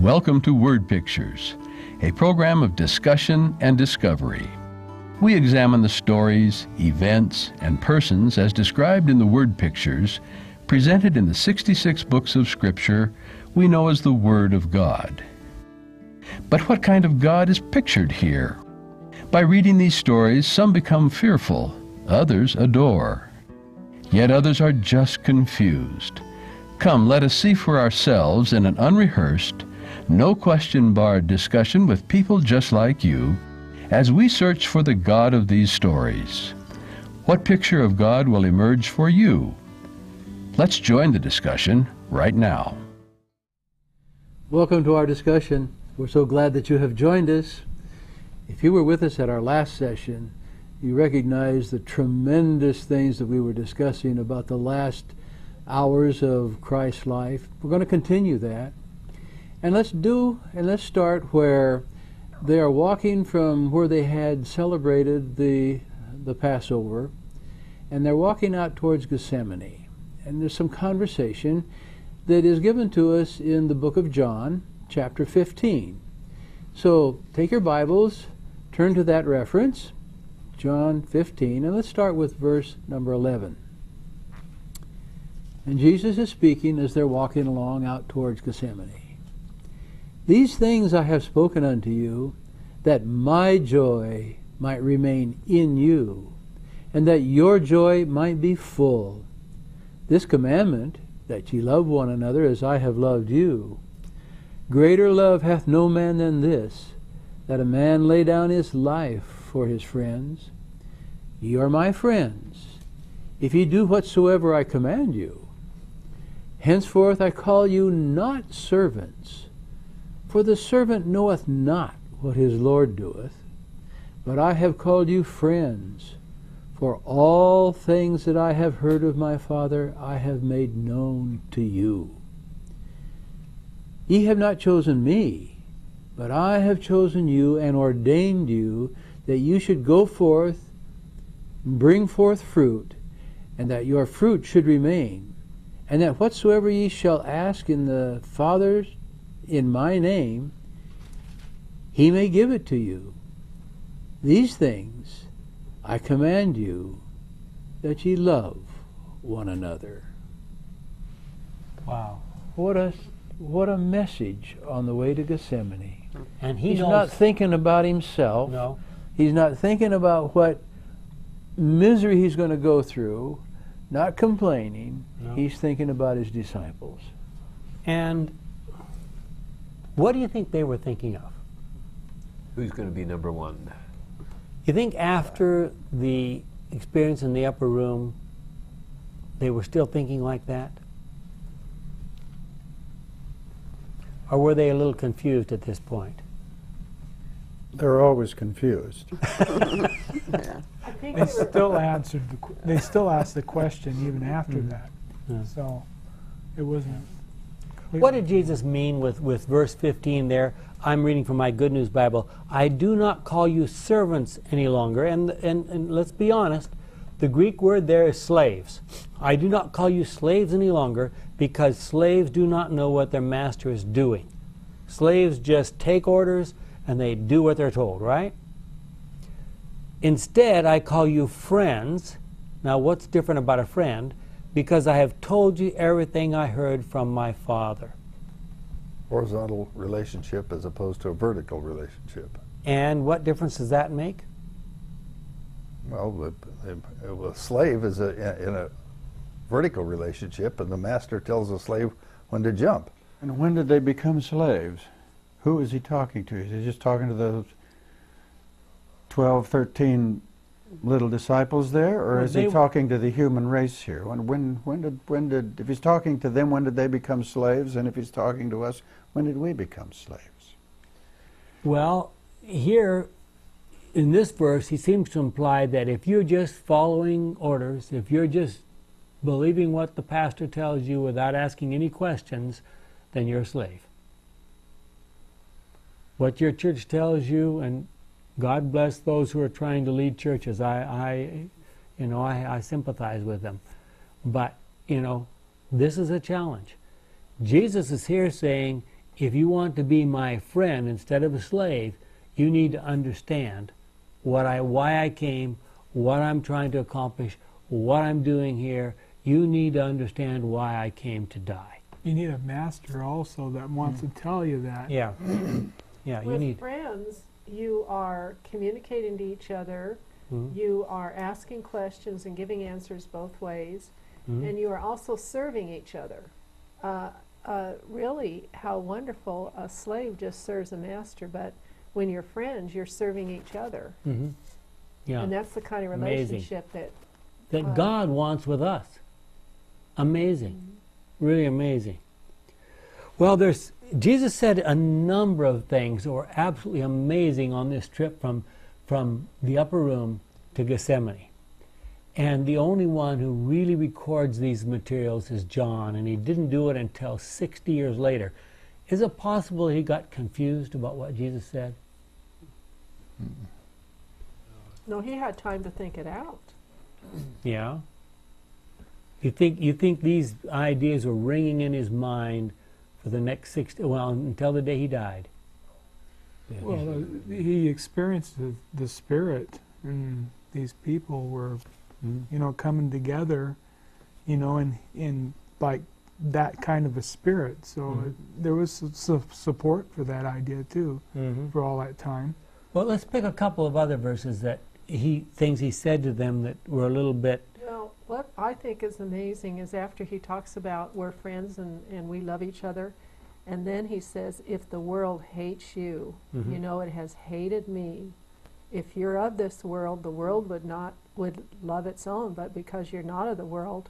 Welcome to Word Pictures, a program of discussion and discovery. We examine the stories, events, and persons as described in the Word Pictures presented in the 66 books of Scripture we know as the Word of God. But what kind of God is pictured here? By reading these stories, some become fearful, others adore. Yet others are just confused. Come, let us see for ourselves in an unrehearsed, no question barred discussion with people just like you as we search for the God of these stories. What picture of God will emerge for you? Let's join the discussion right now. Welcome to our discussion. We're so glad that you have joined us. If you were with us at our last session, you recognize the tremendous things that we were discussing about the last hours of Christ's life. We're going to continue that. And let's start where they are walking from where they had celebrated the Passover, and they're walking out towards Gethsemane. And there's some conversation that is given to us in the book of John, chapter 15. So take your Bibles, turn to that reference, John 15, and let's start with verse number 11. And Jesus is speaking as they're walking along out towards Gethsemane. These things I have spoken unto you, that my joy might remain in you, and that your joy might be full. This commandment, that ye love one another as I have loved you. Greater love hath no man than this, that a man lay down his life for his friends. Ye are my friends, if ye do whatsoever I command you. Henceforth I call you not servants, for the servant knoweth not what his Lord doeth, but I have called you friends, for all things that I have heard of my Father I have made known to you. Ye have not chosen me, but I have chosen you and ordained you that you should go forth, bring forth fruit, and that your fruit should remain, and that whatsoever ye shall ask in the Father in my name, he may give it to you. These things I command you, that ye love one another. Wow, what a message on the way to Gethsemane. And he's not thinking about himself. No. He's not thinking about what misery he's going to go through, not complaining. No. He's thinking about his disciples. And what do you think they were thinking of? Who's going to be number one? You think after the experience in the upper room, they were still thinking like that? Or were they a little confused at this point? They're always confused. Yeah. They still asked the question even after that. Yeah. So it wasn't clear. What did Jesus mean with verse 15 there? I'm reading from my Good News Bible. I do not call you servants any longer. And let's be honest, the Greek word there is slaves. I do not call you slaves any longer because slaves do not know what their master is doing. Slaves just take orders and they do what they're told, right? Instead, I call you friends. Now, what's different about a friend? Because I have told you everything I heard from my Father. Horizontal relationship as opposed to a vertical relationship. And what difference does that make? Well, a slave is in a vertical relationship, and the master tells the slave when to jump. And when did they become slaves? Who is he talking to? Is he just talking to those 12, 13 little disciples there, or is he talking to the human race here? When did if he's talking to them, when did they become slaves? And if he's talking to us, when did we become slaves? Well, here in this verse, he seems to imply that if you're just following orders, if you're just believing what the pastor tells you without asking any questions, then you're a slave. What your church tells you, and God bless those who are trying to lead churches. I sympathize with them. But, you know, this is a challenge. Jesus is here saying, if you want to be my friend instead of a slave, you need to understand why I came, what I'm trying to accomplish, what I'm doing here. You need to understand why I came to die. You need a master also that wants to tell you that. Yeah. Yeah. With friends, you are communicating to each other. You are asking questions and giving answers both ways. And you are also serving each other. Really, how wonderful. A slave just serves a master, but when you're friends, you're serving each other. Yeah. And that's the kind of relationship that God wants with us. Amazing. Really amazing. Well, Jesus said a number of things that were absolutely amazing on this trip from the upper room to Gethsemane. And the only one who really records these materials is John, and he didn't do it until 60 years later. Is it possible he got confused about what Jesus said? No, he had time to think it out. Yeah. You think these ideas were ringing in his mind for the next 60, well, until the day he died? Well, he experienced the Spirit, and these people were, you know, coming together, you know, in like that kind of a spirit. So there was support for that idea too for all that time. Well, let's pick a couple of other verses that things he said to them that were a little bit. Well, what I think is amazing is after he talks about we're friends and we love each other, and then he says, if the world hates you, you know it has hated me. If you're of this world, the world would love its own, but because you're not of the world,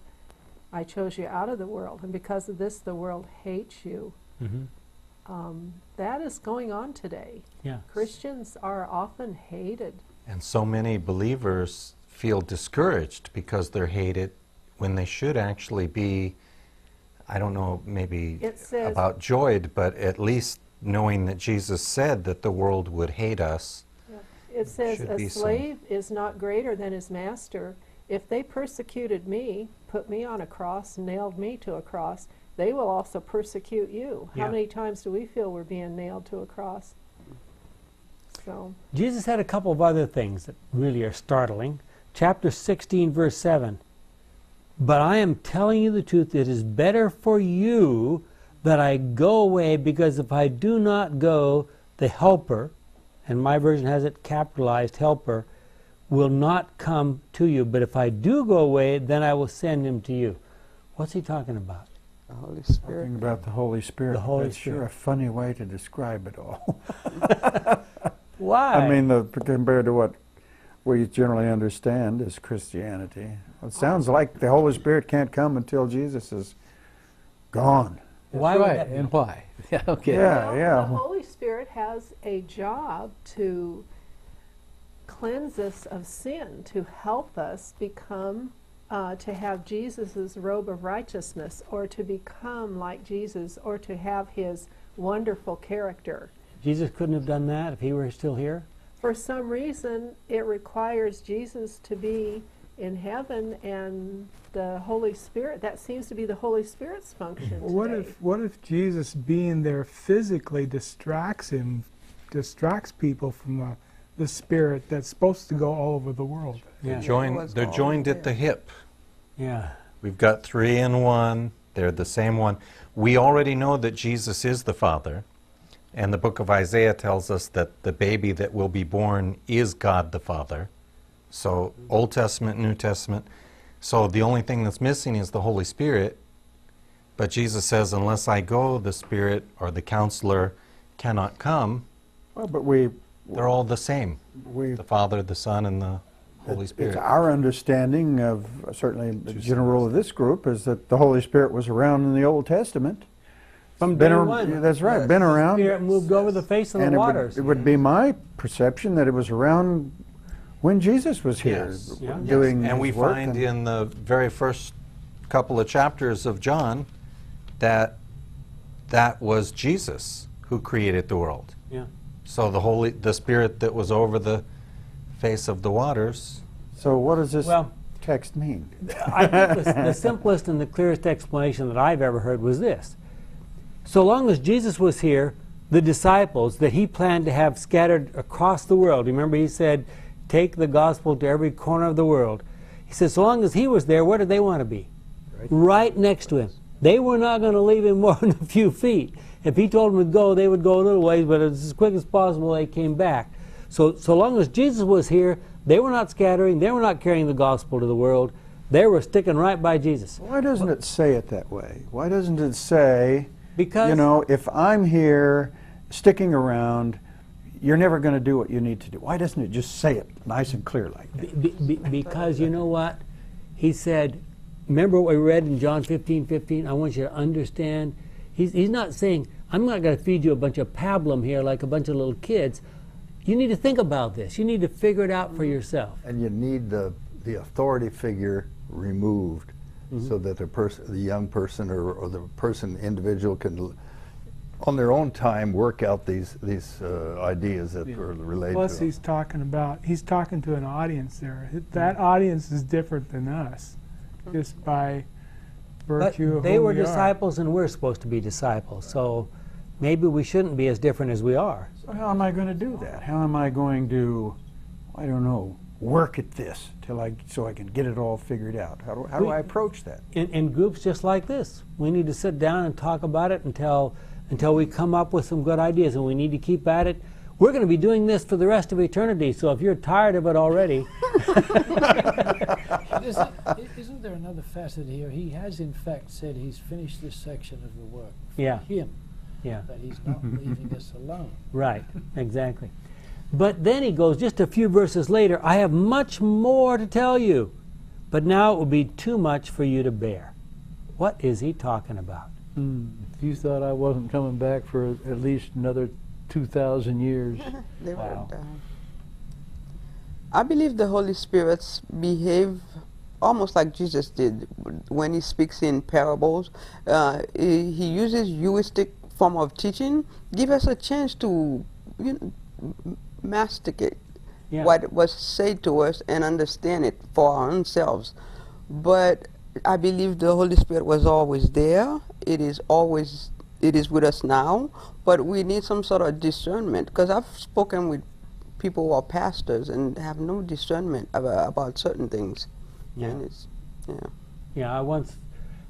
I chose you out of the world, and because of this, the world hates you. That is going on today. Yeah. Christians are often hated. And so many believers feel discouraged because they're hated when they should actually be, I don't know, maybe about joyed, but at least knowing that Jesus said that the world would hate us. It says a slave is not greater than his master. If they persecuted me, put me on a cross, nailed me to a cross, they will also persecute you. Yeah. How many times do we feel we're being nailed to a cross? So Jesus had a couple of other things that really are startling. Chapter 16, verse 7. But I am telling you the truth, it is better for you that I go away, because if I do not go, the helper, and my version has it capitalized, helper, will not come to you. But if I do go away, then I will send him to you. What's he talking about? The Holy Spirit. Talking about the Holy Spirit. The Holy Spirit. Sure, a funny way to describe it all. Why? I mean, compared to what we generally understand as Christianity. It sounds like the Holy Spirit can't come until Jesus is gone. Why would that be? And why? Yeah, okay. Yeah, well, yeah. The Holy Spirit has a job to cleanse us of sin, to help us become, to have Jesus' robe of righteousness, or to become like Jesus, or to have his wonderful character. Jesus couldn't have done that if he were still here? For some reason, it requires Jesus to be in heaven, and the Holy Spirit, that seems to be the Holy Spirit's function. What if Jesus being there physically distracts people from the Spirit that's supposed to go all over the world? Yeah. They're joined at the hip. Yeah. We've got three in one. They're the same one. We already know that Jesus is the Father, and the book of Isaiah tells us that the baby that will be born is God the Father. So Old Testament, New Testament. So the only thing that's missing is the Holy Spirit. But Jesus says, unless I go, the Spirit or the Counselor cannot come. Well, but they're all the same. The Father, the Son, and the Holy Spirit. It's our understanding of, certainly the general rule of this group, is that the Holy Spirit was around in the Old Testament. From day one. That's right, been around. The Spirit moved over the face of the waters. It would be my perception that it was around when Jesus was here, doing and we find in the very first couple of chapters of John that that was Jesus who created the world. Yeah. So the Spirit that was over the face of the waters. So what does this text mean? I think the simplest and the clearest explanation that I've ever heard was this. So long as Jesus was here, the disciples that he planned to have scattered across the world, remember he said, take the gospel to every corner of the world. He said, so long as he was there, where did they want to be? Right next to him. They were not going to leave him more than a few feet. If he told them to go, they would go a little ways, but as quick as possible they came back. So long as Jesus was here, they were not scattering, they were not carrying the gospel to the world. They were sticking right by Jesus. Why doesn't it say it that way? Why doesn't it say, because, you know, if I'm here sticking around, you're never going to do what you need to do? Why doesn't it just say it nice and clear like that? Because you know what? He said, remember what we read in John 15:15? I want you to understand. He's not saying, I'm not going to feed you a bunch of pablum here like a bunch of little kids. You need to think about this. You need to figure it out for yourself. And you need the authority figure removed, so that the young person or the person individual can, on their own time, work out these ideas that are related. Plus, to he's talking to an audience there. That audience is different than us, just by virtue of who they were. Disciples, and we're supposed to be disciples. So maybe we shouldn't be as different as we are. So how am I going to do that? How am I going to, I don't know, work at this till so I can get it all figured out? How do I approach that? In groups just like this, we need to sit down and talk about it until we come up with some good ideas, and we need to keep at it. We're going to be doing this for the rest of eternity, so if you're tired of it already. Isn't there another facet here? He has in fact said he's finished this section of the work for him. Yeah. That he's not leaving us alone. Right, exactly. But then he goes, just a few verses later, I have much more to tell you, but now it will be too much for you to bear. What is he talking about? If you thought I wasn't coming back for at least another 2,000 years. They would die. I believe the Holy Spirit behave almost like Jesus did when he speaks in parables. He uses heuristic form of teaching. Give us a chance to, you know, masticate what was said to us and understand it for ourselves. But I believe the Holy Spirit was always there. It is with us now, but we need some sort of discernment, because I've spoken with people who are pastors and have no discernment about certain things. And it's, I once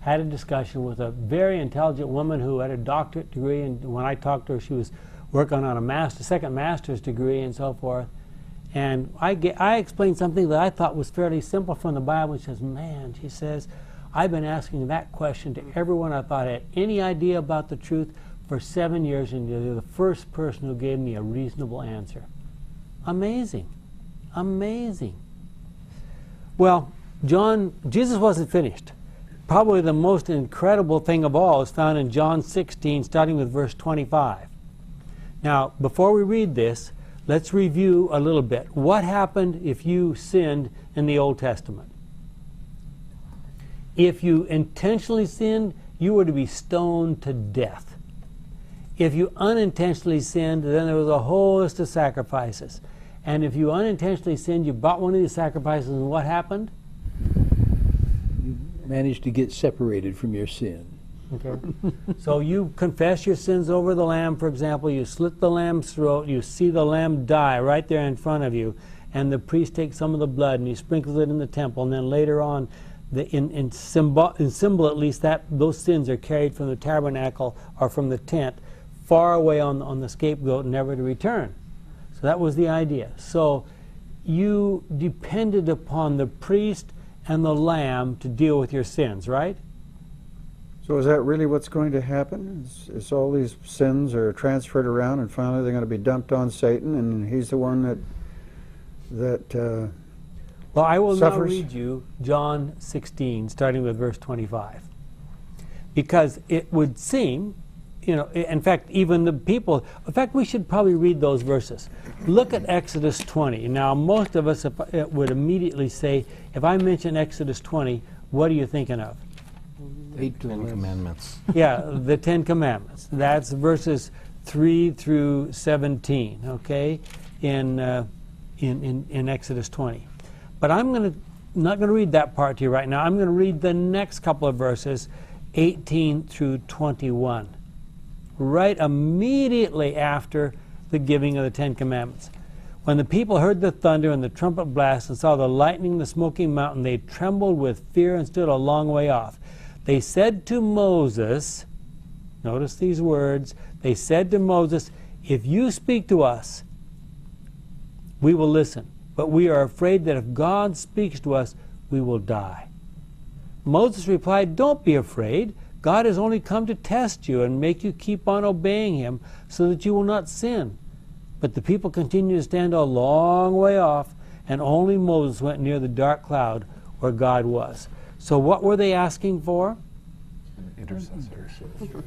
had a discussion with a very intelligent woman who had a doctorate degree, and when I talked to her, she was working on a second master's degree and so forth. And I explained something that I thought was fairly simple from the Bible. She says, man, she says, I've been asking that question to everyone I thought had any idea about the truth for 7 years, and you're the first person who gave me a reasonable answer. Amazing. Amazing. Well, Jesus wasn't finished. Probably the most incredible thing of all is found in John 16, starting with verse 25. Now, before we read this, let's review a little bit. What happened if you sinned in the Old Testament? If you intentionally sinned, you were to be stoned to death. If you unintentionally sinned, then there was a whole list of sacrifices. And if you unintentionally sinned, you bought one of these sacrifices, and what happened? You managed to get separated from your sin. Okay. So you confess your sins over the lamb, for example. You slit the lamb's throat. You see the lamb die right there in front of you. And the priest takes some of the blood and he sprinkles it in the temple. And then later on, in symbol at least, that those sins are carried from the tabernacle or from the tent far away on the scapegoat, never to return. So that was the idea. So you depended upon the priest and the lamb to deal with your sins, right? So is that really what's going to happen? Is all these sins are transferred around, and finally they're going to be dumped on Satan, and he's the one that well, I will now read you John 16, starting with verse 25. Because it would seem, you know, in fact, even the people, in fact, we should probably read those verses. Look at Exodus 20. Now, most of us would immediately say, if I mention Exodus 20, what are you thinking of? 8 Ten Commandments. Yeah, the 10 Commandments. That's verses 3 through 17, okay, in Exodus 20. But I'm not going to read that part to you right now. I'm going to read the next couple of verses, 18 through 21. right immediately after the giving of the Ten Commandments. When the people heard the thunder and the trumpet blast and saw the lightning and the smoking mountain, they trembled with fear and stood a long way off. They said to Moses, notice these words, they said to Moses, if you speak to us, we will listen. But we are afraid that if God speaks to us, we will die. Moses replied, don't be afraid. God has only come to test you and make you keep on obeying him so that you will not sin. But the people continued to stand a long way off, and only Moses went near the dark cloud where God was. So what were they asking for? Intercessors.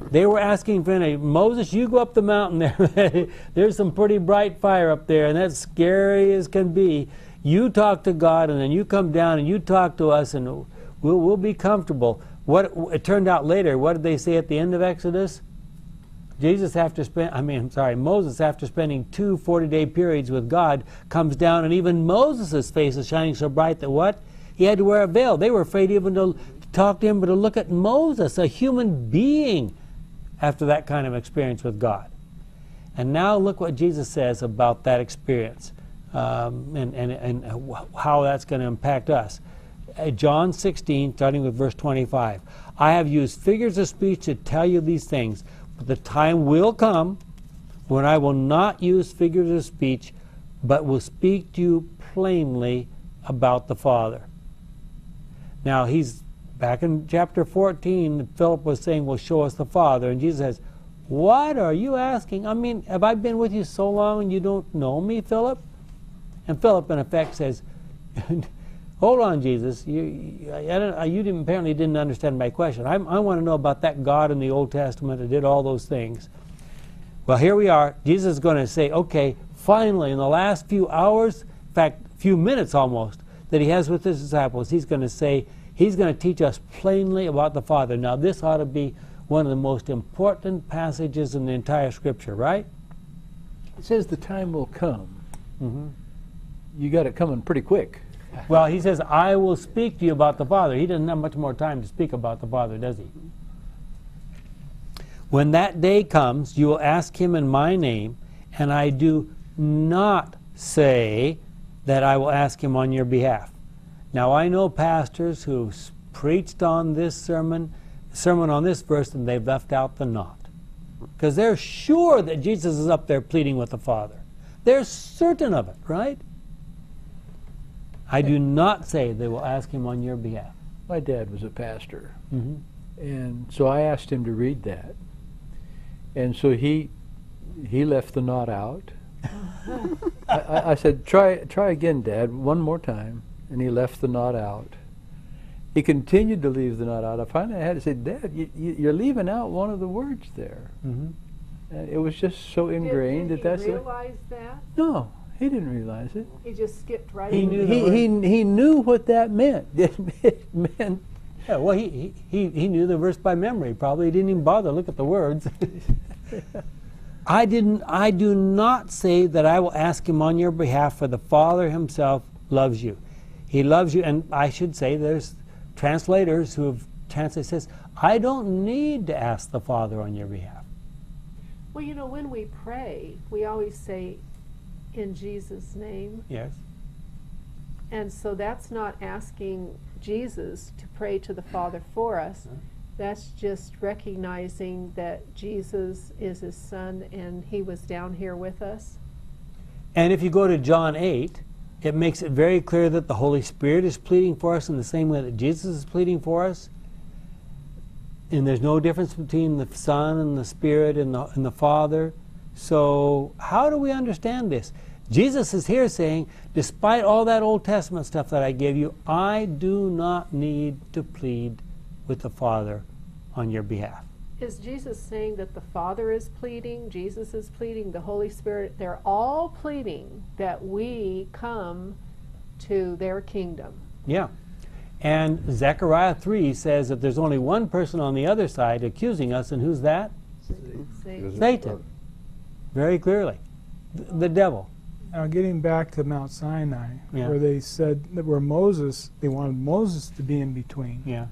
They were asking for an, Moses, you go up the mountain there. There's some pretty bright fire up there, and that's scary as can be. You talk to God, and then you come down and you talk to us, and we'll be comfortable. What it turned out later, what did they say at the end of Exodus? Moses, after spending two 40-day periods with God, comes down, and even Moses' face is shining so bright that what? He had to wear a veil. They were afraid even to talk to him, but to look at Moses, a human being, after that kind of experience with God. And now look what Jesus says about that experience and how that's going to impact us. John 16, starting with verse 25. I have used figures of speech to tell you these things, but the time will come when I will not use figures of speech, but will speak to you plainly about the Father. Now he's back in chapter 14, Philip was saying, well, show us the Father. And Jesus says, what are you asking? I mean, have I been with you so long and you don't know me, Philip? And Philip, in effect, says, hold on, Jesus, you apparently didn't understand my question. I want to know about that God in the Old Testament that did all those things. Well, here we are. Jesus is going to say, okay, finally, in the last few hours, in fact, few minutes almost, that he has with his disciples, he's going to say, he's going to teach us plainly about the Father. Now, this ought to be one of the most important passages in the entire Scripture, right? It says the time will come. Mm-hmm. You got it coming pretty quick. Well, he says, I will speak to you about the Father. He doesn't have much more time to speak about the Father, does he? When that day comes, you will ask him in my name, and I do not say that I will ask him on your behalf. Now, I know pastors who've preached on this sermon on this verse, and they've left out the not. Because they're sure that Jesus is up there pleading with the Father. They're certain of it, right? I do not say they will ask him on your behalf. My dad was a pastor, mm-hmm. and so I asked him to read that. And so he left the not out. I said, try again, Dad, one more time. And he left the not out. He continued to leave the not out. Finally, I had to say, Dad, you're leaving out one of the words there. Mm-hmm. And it was just so ingrained that that's... Did he realize that? No, he didn't realize it. He just skipped right into the word. He knew what that meant. It meant... Yeah, well, he knew the verse by memory, probably. He didn't even bother to look at the words. I do not say that I will ask him on your behalf, for the Father himself loves you. He loves you, and I should say there's translators who have translated, says, I don't need to ask the Father on your behalf. Well, you know, when we pray, we always say, in Jesus' name. Yes. And so that's not asking Jesus to pray to the Father for us. Uh-huh. That's just recognizing that Jesus is his Son, and he was down here with us. And if you go to John 8, it makes it very clear that the Holy Spirit is pleading for us in the same way that Jesus is pleading for us. And there's no difference between the Son and the Spirit and the Father. So how do we understand this? Jesus is here saying, despite all that Old Testament stuff that I gave you, I do not need to plead with the Father on your behalf. Is Jesus saying that the Father is pleading, Jesus is pleading, the Holy Spirit, they're all pleading that we come to their kingdom? Yeah. And Zechariah 3 says that there's only one person on the other side accusing us, and who's that? Satan. Very clearly. The devil. Now, getting back to Mount Sinai, yeah. where they said that they wanted Moses to be in between. Yeah.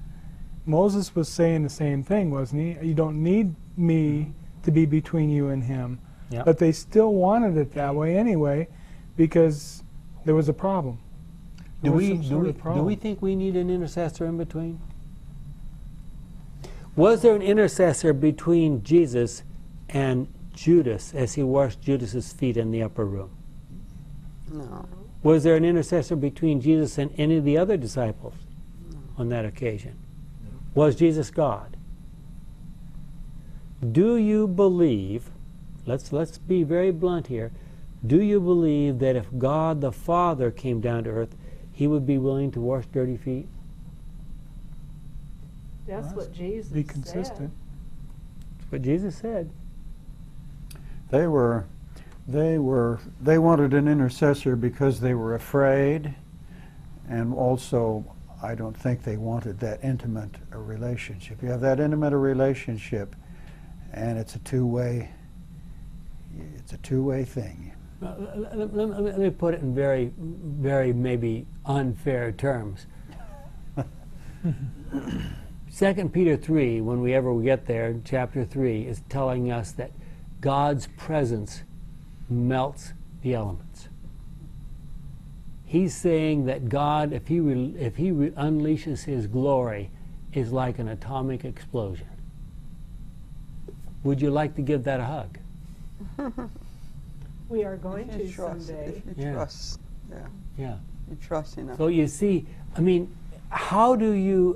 Moses was saying the same thing, wasn't he? You don't need me to be between you and him. Yep. But they still wanted it that way anyway because there was a problem. Do we think we need an intercessor in between? Was there an intercessor between Jesus and Judas as he washed Judas's feet in the upper room? No. Was there an intercessor between Jesus and any of the other disciples on that occasion? No. Was Jesus God? Do you believe, let's be very blunt here, do you believe that if God the Father came down to earth, he would be willing to wash dirty feet? That's what Jesus said. Be consistent. That's what Jesus said. They wanted an intercessor because they were afraid, and also I don't think they wanted that intimate a relationship. You have that intimate a relationship, and it's a two-way. It's a two-way thing. Let me put it in very, very maybe unfair terms. 2 Peter 3, whenever we get there, chapter 3, is telling us that God's presence melts the elements. He's saying that God, if he unleashes his glory, is like an atomic explosion. Would you like to give that a hug? We are going to trust, someday. If you trust, yeah. You trust enough. So you see, I mean, how do you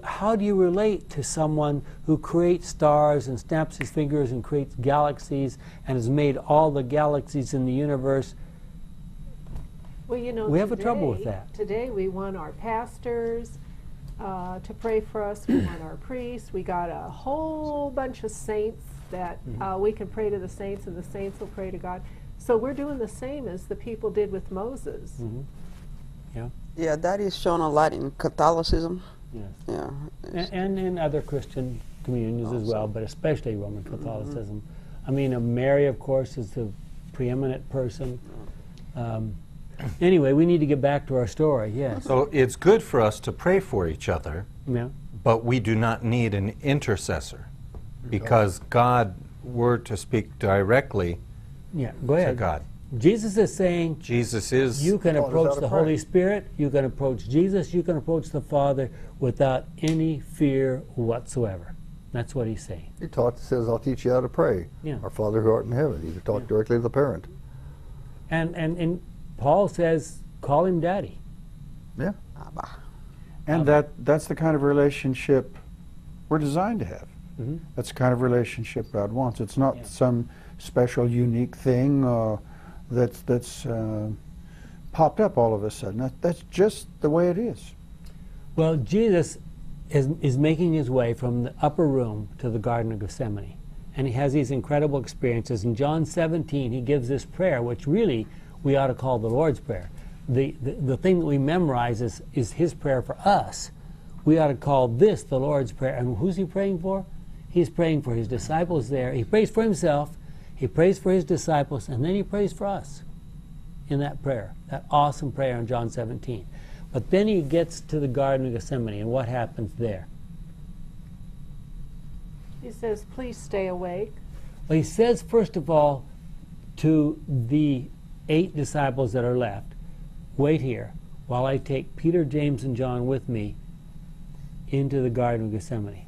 relate to someone who creates stars and snaps his fingers and creates galaxies and has made all the galaxies in the universe? Well, you know, we have a trouble with that. Today we want our pastors to pray for us. We want our priests. We got a whole bunch of saints that we can pray to the saints, and the saints will pray to God. So we're doing the same as the people did with Moses. Mm-hmm. Yeah. Yeah, that is shown a lot in Catholicism. Yes. Yeah. And in other Christian communions also, as well, but especially Roman Catholicism. Mm-hmm. I mean, Mary, of course, is the preeminent person. Anyway, we need to get back to our story, yes. So it's good for us to pray for each other, yeah, but we do not need an intercessor because God were to speak directly to God. Jesus is saying, Jesus is, you can approach the Holy Spirit, you can approach Jesus, you can approach the Father without any fear whatsoever. That's what he's saying. He says, I'll teach you how to pray. Yeah. Our Father who art in heaven. You can talk directly to the parent. And Paul says, call him Daddy. Yeah. Abba. And that's the kind of relationship we're designed to have. Mm-hmm. That's the kind of relationship God wants. It's not some special, unique thing that's popped up all of a sudden. That's just the way it is. Well, Jesus is making his way from the upper room to the Garden of Gethsemane, and he has these incredible experiences. In John 17, he gives this prayer, which really we ought to call the Lord's Prayer. The thing that we memorize is his prayer for us. We ought to call this the Lord's Prayer. And who's he praying for? He's praying for his disciples there. He prays for himself. He prays for his disciples, and then he prays for us in that prayer, that awesome prayer in John 17. But then he gets to the Garden of Gethsemane, and what happens there? He says, please stay awake. Well, he says, first of all, to the 8 disciples that are left, wait here while I take Peter, James, and John with me into the Garden of Gethsemane.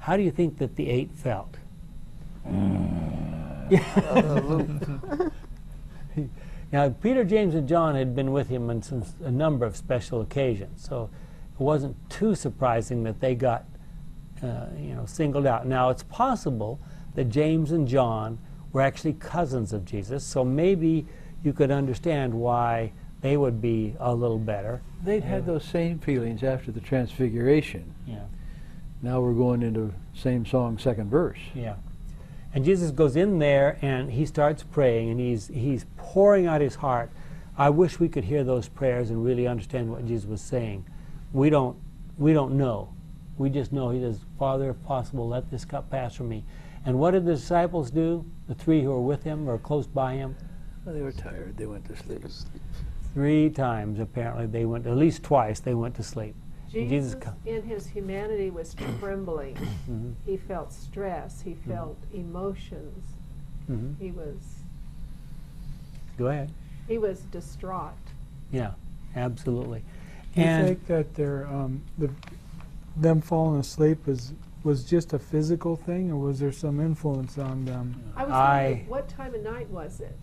How do you think that the 8 felt? Now, Peter, James, and John had been with him on a number of special occasions, so it wasn't too surprising that they got singled out. Now, it's possible that James and John were actually cousins of Jesus, so maybe you could understand why they would be a little better. They'd had those same feelings after the Transfiguration. Yeah. Now we're going into same song, second verse. Yeah. And Jesus goes in there and he starts praying, and he's pouring out his heart. I wish we could hear those prayers and really understand what Jesus was saying. We don't know. We just know he says, Father, if possible, let this cup pass from me. And what did the disciples do? The 3 who were with him or close by him? Well, they were tired. They went to sleep. 3 times apparently they went, at least twice they went to sleep. Jesus in his humanity was trembling. Mm-hmm. He felt stress. He felt emotions. Mm-hmm. He was... Go ahead. He was distraught. Yeah, absolutely. And you think that their, them falling asleep was just a physical thing, or was there some influence on them? I was wondering, what time of night was it?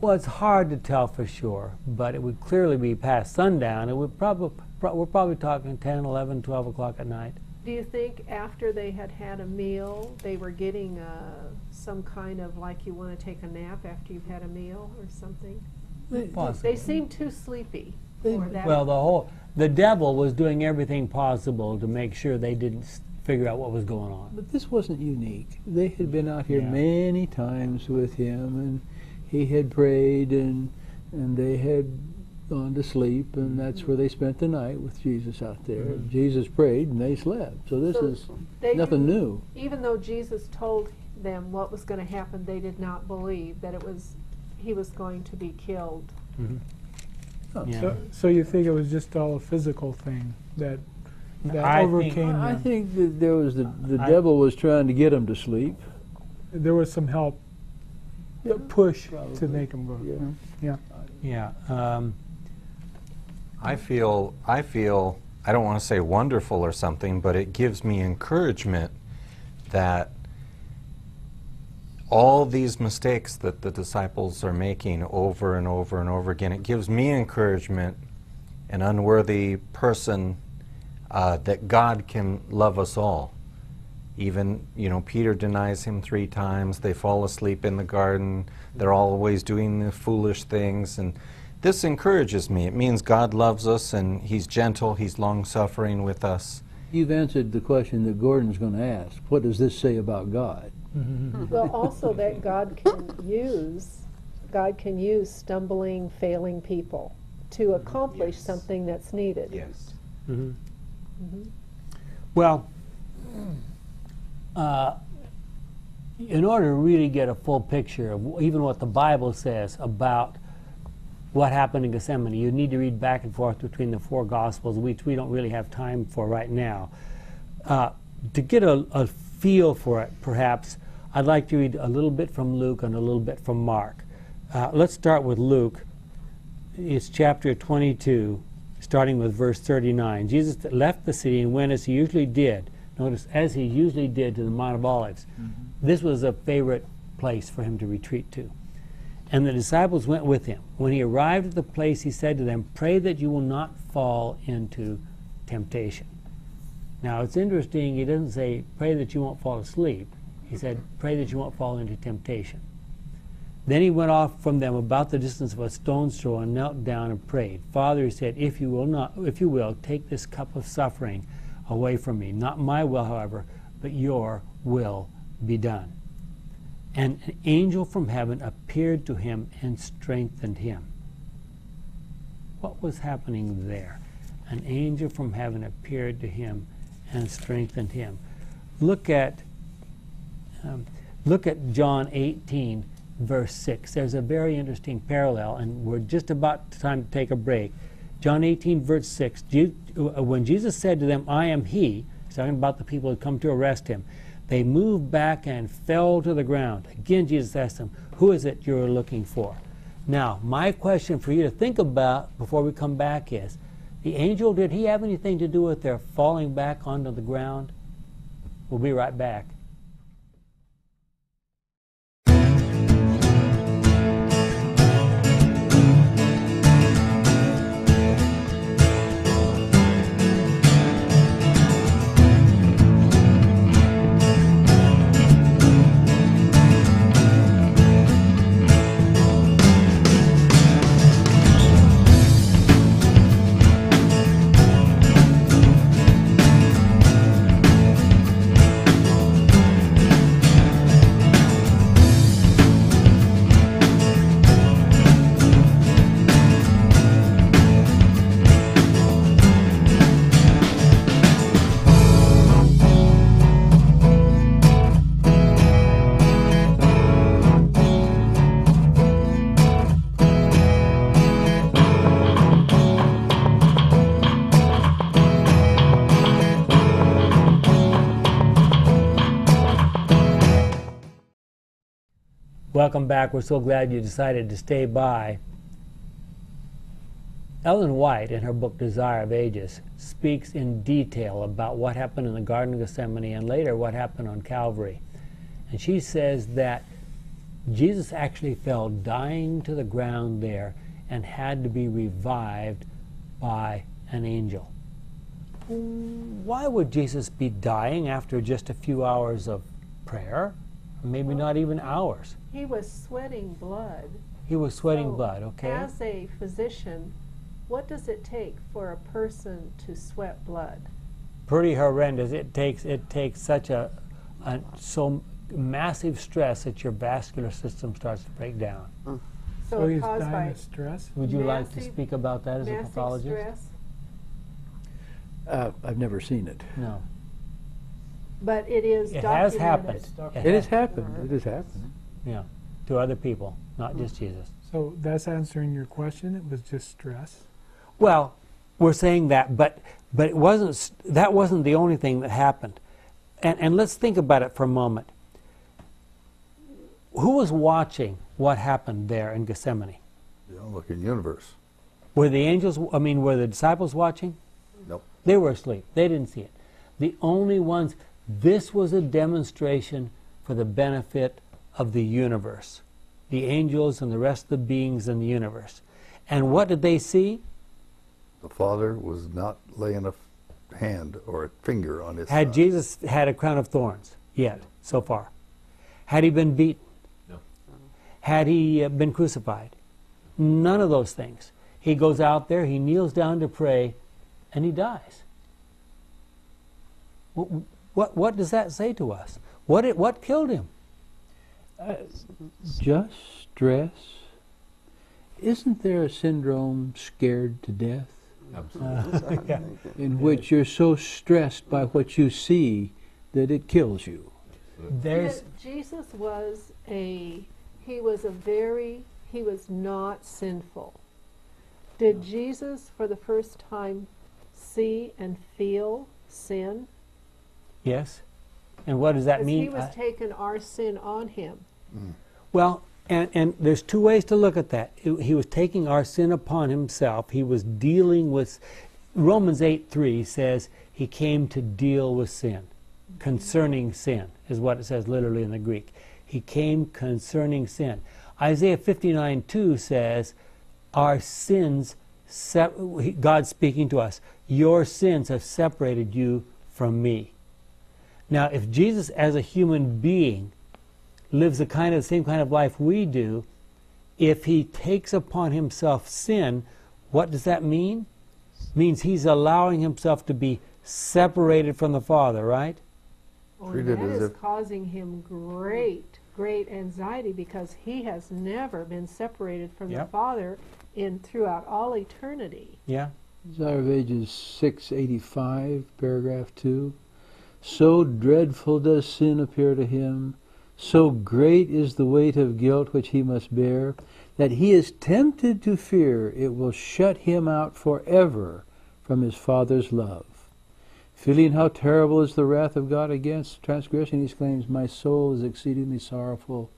Well, it's hard to tell for sure, but it would clearly be past sundown. It would probably, we're probably talking 10, 11, 12 o'clock at night. Do you think after they had had a meal, they were getting some kind of, like, you want to take a nap after you've had a meal or something? Possibly. They seemed too sleepy. For that. Well, the devil was doing everything possible to make sure they didn't figure out what was going on. But this wasn't unique. They had been out here many times with him, and he had prayed, and they had gone to sleep, and that's where they spent the night with Jesus out there. Mm-hmm. Jesus prayed, and they slept. So this is nothing new. Even though Jesus told them what was going to happen, they did not believe that it was he was going to be killed. Mm-hmm. Yeah. So you think it was just all a physical thing that overcame them? I think that there was the devil was trying to get him to sleep. There was some help, push probably, to make him go. Yeah. Yeah. I feel I don't want to say wonderful or something, but it gives me encouragement that all these mistakes that the disciples are making over and over and over again, it gives me encouragement, an unworthy person, that God can love us all. Even, Peter denies him 3 times, they fall asleep in the garden, they're always doing the foolish things, and this encourages me. It means God loves us, and he's gentle, he's long-suffering with us. You've answered the question that Gordon's going to ask. What does this say about God? Well, also that God can use stumbling, failing people to accomplish something that's needed. Yes. Mm-hmm. Mm-hmm. Well, in order to really get a full picture of even what the Bible says about what happened in Gethsemane, you need to read back and forth between the 4 Gospels, which we don't really have time for right now. To get a feel for it, perhaps, I'd like to read a little bit from Luke and a little bit from Mark. Let's start with Luke. It's chapter 22, starting with verse 39. Jesus left the city and went as he usually did. Notice, as he usually did, to the Mount of Olives. Mm-hmm. This was a favorite place for him to retreat to. And the disciples went with him. When he arrived at the place, he said to them, "Pray that you will not fall into temptation." Now, it's interesting, he doesn't say, pray that you won't fall asleep. He said, pray that you won't fall into temptation. Then he went off from them about the distance of a stone's throw and knelt down and prayed. "Father," he said, if you will, take this cup of suffering away from me. Not my will, however, but your will be done." And an angel from heaven appeared to him and strengthened him. What was happening there? An angel from heaven appeared to him and strengthened him. Look at John 18, verse 6. There's a very interesting parallel, and we're just about time to take a break. John 18, verse 6, when Jesus said to them, "I am he," he's talking about the people who had come to arrest him, they moved back and fell to the ground. Again, Jesus asked them, "Who is it you're looking for?" Now, my question for you to think about before we come back is, the angel, did he have anything to do with their falling back onto the ground? We'll be right back. Welcome back. We're so glad you decided to stay by. Ellen White, in her book Desire of Ages, speaks in detail about what happened in the Garden of Gethsemane and later what happened on Calvary. And she says that Jesus actually fell dying to the ground there and had to be revived by an angel. Why would Jesus be dying after just a few hours of prayer? Maybe not even hours. He was sweating blood. He was sweating blood, okay. As a physician, what does it take for a person to sweat blood? Pretty horrendous. It takes such a so massive stress that your vascular system starts to break down. Mm. So he's caused by stress. Would you like to speak about that as a pathologist? Stress? I've never seen it. No. But it is documented. It has happened. It has happened. It has happened. Yeah, to other people, not just Jesus. So that's answering your question. It was just stress. Well, we're saying that, but it wasn't. That wasn't the only thing that happened. And let's think about it for a moment. Who was watching what happened there in Gethsemane? The onlooking universe. Were the angels? I mean, were the disciples watching? Nope. They were asleep. They didn't see it. The only ones. This was a demonstration for the benefit of the universe, the angels and the rest of the beings in the universe. And what did they see? The Father was not laying a hand or a finger on his side. Had Jesus had a crown of thorns yet, so far? Had he been beaten? No. Had he been crucified? None of those things. He goes out there, he kneels down to pray, and he dies. What does that say to us? What killed him? Just stress. Isn't there a syndrome, scared to death? Absolutely. Yeah. In which you're so stressed by what you see that it kills you. Jesus was he was not sinful. Did Jesus for the first time see and feel sin? Yes. And what does that mean? He was taking our sin on him. Mm. Well, and there's two ways to look at that. He was taking our sin upon himself. He was dealing with... Romans 8:3 says he came to deal with sin. Concerning sin is what it says literally in the Greek. He came concerning sin. Isaiah 59:2 says our sins... God speaking to us. Your sins have separated you from me. Now, if Jesus as a human being lives the same kind of life we do, if he takes upon himself sin, what does that mean? It means he's allowing himself to be separated from the Father, right? Well, that is causing him great anxiety because he has never been separated from the Father throughout all eternity. Yeah. Desire of Ages 685, paragraph 2. So dreadful does sin appear to him, so great is the weight of guilt which he must bear, that he is tempted to fear it will shut him out forever from his Father's love. Feeling how terrible is the wrath of God against transgression, he exclaims, my soul is exceedingly sorrowful,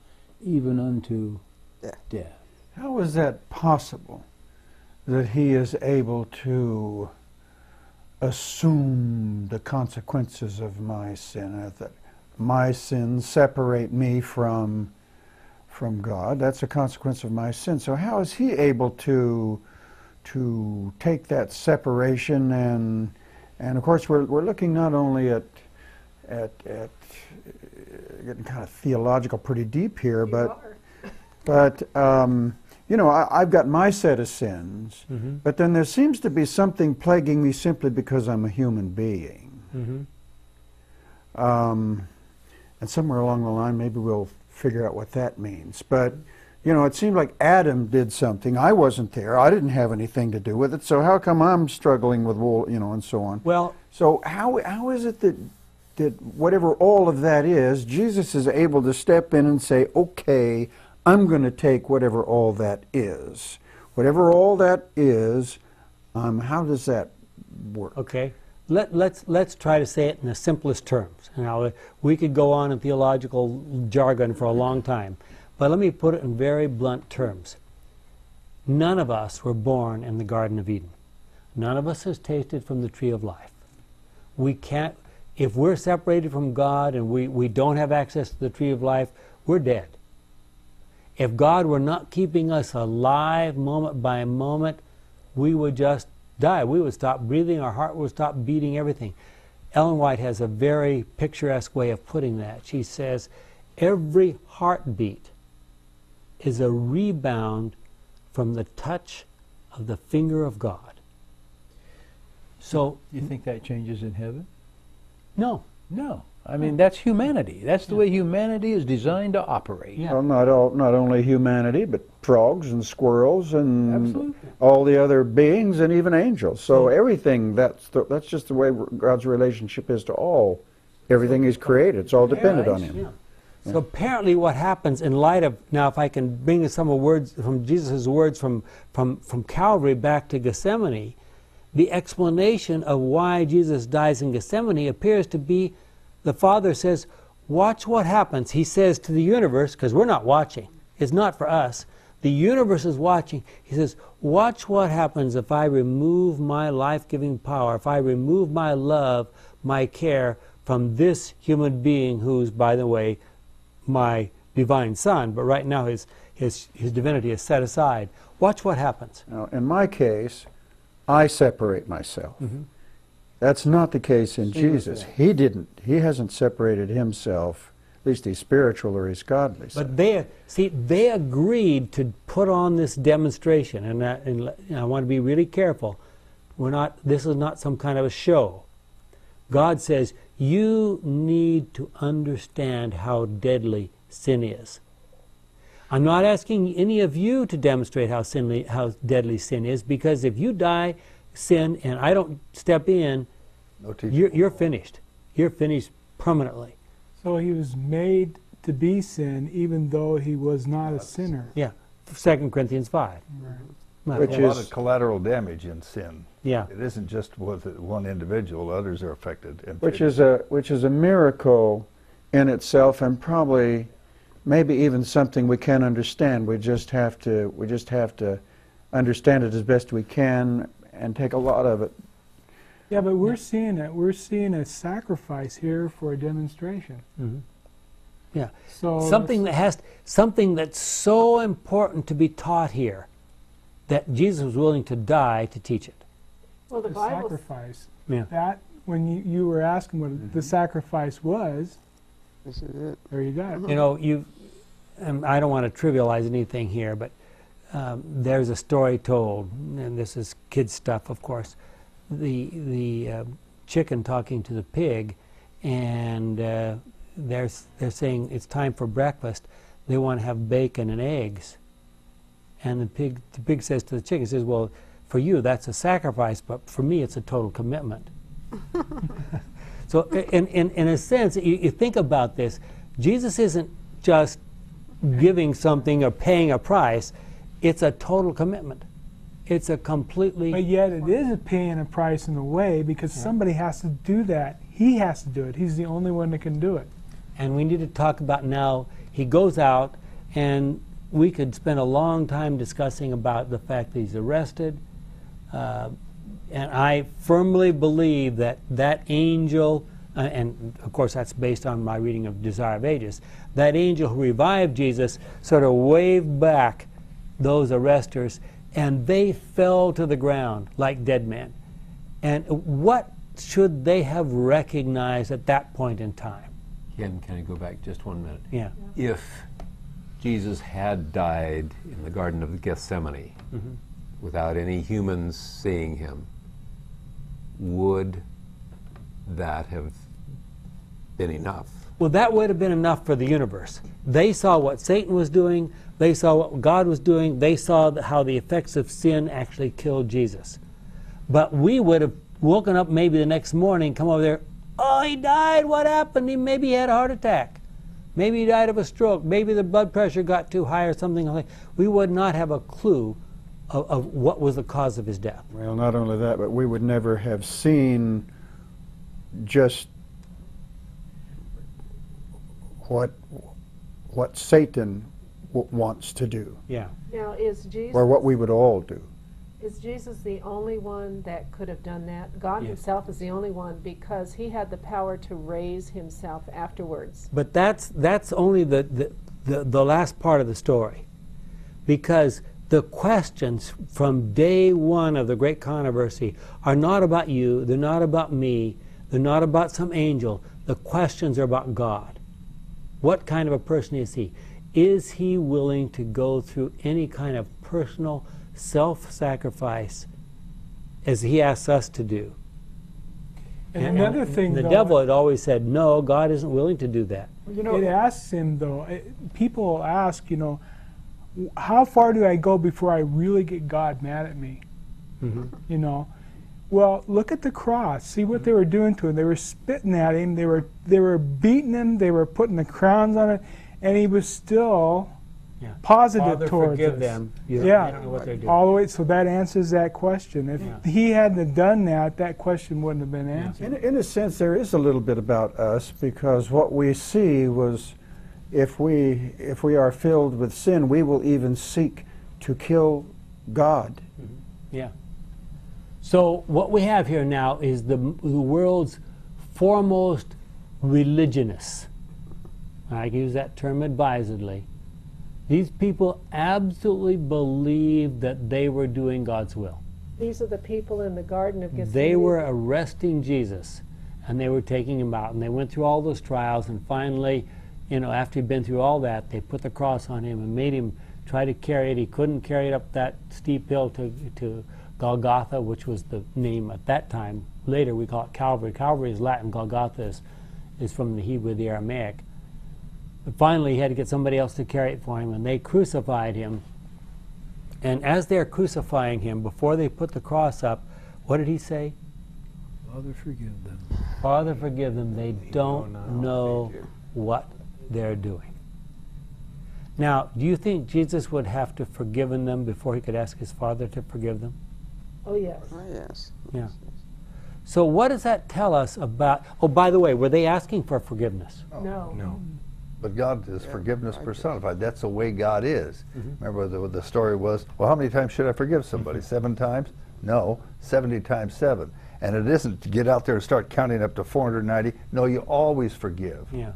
even unto death. How is that possible, that he is able to assume the consequences of my sin, that my sins separate me from God? That's a consequence of my sin. So how is he able to take that separation? And of course we're looking not only at getting kind of theological pretty deep here, but you know, I've got my set of sins, but then there seems to be something plaguing me simply because I'm a human being. And somewhere along the line, maybe we'll figure out what that means. But, you know, it seemed like Adam did something. I wasn't there. I didn't have anything to do with it. So how come I'm struggling with, you know, and so on? Well, so how is it that whatever all of that is, Jesus is able to step in and say, okay, I'm going to take whatever all that is. Whatever all that is, how does that work? Okay, let's try to say it in the simplest terms. Now, we could go on in theological jargon for a long time, But let me put it in very blunt terms. None of us were born in the Garden of Eden. None of us has tasted from the tree of life. We can't, if we're separated from God and we don't have access to the tree of life, we're dead. If God were not keeping us alive moment by moment, we would just die. We would stop breathing, our heart would stop beating, everything. Ellen White has a very picturesque way of putting that. She says, every heartbeat is a rebound from the touch of the finger of God. So, you think that changes in heaven? No. No. I mean, that's humanity. That's the way humanity is designed to operate. Yeah. Well, not only humanity, but frogs and squirrels and all the other beings and even angels. So everything, that's just the way God's relationship is to all. Everything He's created. It's all dependent on Him. Yeah. Yeah. So apparently what happens in light of, now if I can bring some words from Jesus' words from Calvary back to Gethsemane, the explanation of why Jesus dies in Gethsemane appears to be the Father says, watch what happens. He says to the universe, because we're not watching. It's not for us. The universe is watching. He says, watch what happens if I remove my life-giving power, if I remove my love, my care from this human being who's, by the way, my divine Son. But right now his divinity is set aside. Watch what happens. Now, in my case, I separate myself. Mm-hmm. That's not the case in Jesus. He didn't. He hasn't separated himself. At least he's spiritual or he's godly. But they agreed to put on this demonstration, and I want to be really careful. We're not. This is not some kind of a show. God says you need to understand how deadly sin is. I'm not asking any of you to demonstrate how deadly sin is, because if you die sin and I don't step in. No teaching. You're finished. You're finished permanently. So he was made to be sin even though he was not a sinner. Yeah. 2 Corinthians 5. Right. Which is a lot of collateral damage in sin. Yeah. It isn't just with one individual, others are affected. Which is a miracle in itself, and probably maybe even something we can't understand. We just have to understand it as best we can and take a lot of it. Yeah, but we're seeing it. We're seeing a sacrifice here for a demonstration. Mm-hmm. Yeah. So something that's so important to be taught here that Jesus was willing to die to teach it. Well, the Bible sacrifice. Yeah. That when you were asking what the sacrifice was, this is it. There you got it. You know, I don't want to trivialize anything here, but there's a story told, and this is kid stuff, of course. The chicken talking to the pig, and they're saying it's time for breakfast. They want to have bacon and eggs, and the pig says to the chicken, says, "Well, for you that's a sacrifice, but for me it's a total commitment." So, in a sense, you think about this. Jesus isn't just giving something or paying a price. It's a total commitment. It's a completely... But yet it is paying a price in a way, because somebody has to do that. He has to do it. He's the only one that can do it. And we need to talk about now, he goes out, and we could spend a long time discussing about the fact that he's arrested. And I firmly believe that that angel, and of course that's based on my reading of Desire of Ages, that angel who revived Jesus sort of waved back those arresters, and they fell to the ground like dead men. And what should they have recognized at that point in time? Again, can I go back just 1 minute? Yeah. If Jesus had died in the Garden of Gethsemane without any humans seeing him, would that have been enough? Well, that would have been enough for the universe. They saw what Satan was doing. They saw what God was doing. They saw how the effects of sin actually killed Jesus. But we would have woken up maybe the next morning, come over there, oh, he died, what happened? Maybe he had a heart attack. Maybe he died of a stroke. Maybe the blood pressure got too high or something like that. We would not have a clue of what was the cause of his death. Well, not only that, but we would never have seen just what Satan wants to do. Yeah. Now, is Jesus, or what we would all do. Is Jesus the only one that could have done that? God himself is the only one, because he had the power to raise himself afterwards. But that's only the last part of the story, because the questions from day one of the Great Controversy are not about you, they're not about me, they're not about some angel. The questions are about God. What kind of a person is he? Is he willing to go through any kind of personal self-sacrifice as he asks us to do? And another thing, the devil had always said, no, God isn't willing to do that. You know, it asks him, though, people ask, you know, how far do I go before I really get God mad at me? Mm-hmm. You know, well, look at the cross. See what they were doing to him. They were spitting at him. They were beating him. They were putting the crowns on him, and he was still positive towards us. Them. Yeah. I don't know what they're doing. All the way. So that answers that question. If he hadn't done that, that question wouldn't have been answered. In a sense, there is a little bit about us, because what we see was, if we are filled with sin, we will even seek to kill God. Mm-hmm. Yeah. So what we have here now is the world's foremost religionists. I use that term advisedly. These people absolutely believed that they were doing God's will. These are the people in the Garden of Gethsemane. They were arresting Jesus, and they were taking him out, and they went through all those trials, and finally, you know, after he'd been through all that, they put the cross on him and made him try to carry it. He couldn't carry it up that steep hill to Golgotha, which was the name at that time. Later we call it Calvary. Calvary is Latin. Golgotha is from the Hebrew, the Aramaic. But finally he had to get somebody else to carry it for him, and they crucified him. And as they're crucifying him, before they put the cross up, what did he say? Father, forgive them. Father, forgive them. They don't know what they're doing. Now, do you think Jesus would have to forgive them before he could ask his Father to forgive them? Oh, yes. Oh, yes. Yeah. So what does that tell us about... Oh, by the way, were they asking for forgiveness? Oh, no. But God is forgiveness personified. That's the way God is. Mm-hmm. Remember, the story was, well, how many times should I forgive somebody? 7 times? No, 70 times 7. And it isn't to get out there and start counting up to 490. No, you always forgive. Yeah.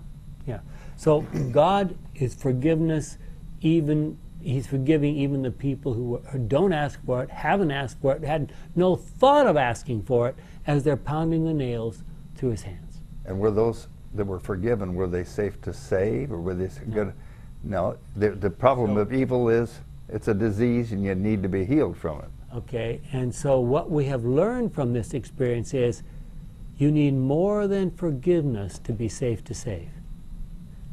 So God is forgiveness, even he's forgiving even the people who don't ask for it, haven't asked for it, had no thought of asking for it, as they're pounding the nails through his hands. And were those that were forgiven, were they safe to save, or were they good? No. The problem of evil is it's a disease and you need to be healed from it. Okay, and so what we have learned from this experience is you need more than forgiveness to be safe to save.